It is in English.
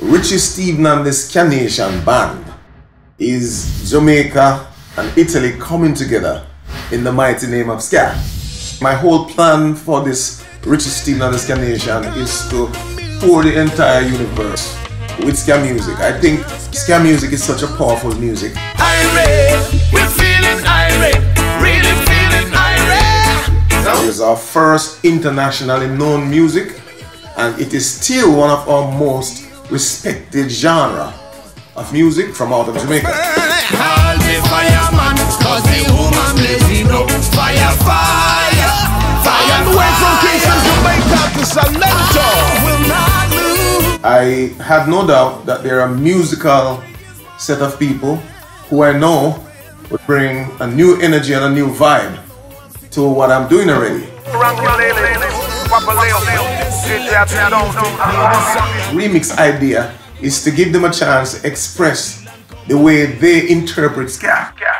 Richie Stephens and the Ska Nation Band is Jamaica and Italy coming together in the mighty name of Ska. My whole plan for this Richie Stephens and the Ska Nation is to pour the entire universe with Ska music. I think Ska music is such a powerful music. It's our first internationally known music, and it is still one of our most respected genre of music from out of Jamaica. I have no doubt that there are a musical set of people who I know would bring a new energy and a new vibe to what I'm doing already. Remix idea is to give them a chance to express the way they interpret ska.